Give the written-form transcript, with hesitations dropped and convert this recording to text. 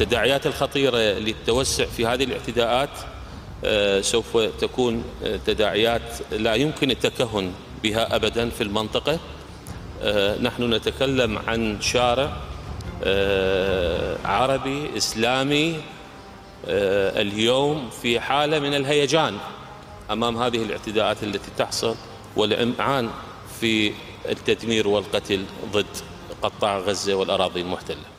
التداعيات الخطيرة للتوسع في هذه الاعتداءات سوف تكون تداعيات لا يمكن التكهن بها أبدا في المنطقة. نحن نتكلم عن شارع عربي إسلامي اليوم في حالة من الهيجان أمام هذه الاعتداءات التي تحصل والإمعان في التدمير والقتل ضد قطاع غزة والأراضي المحتلة.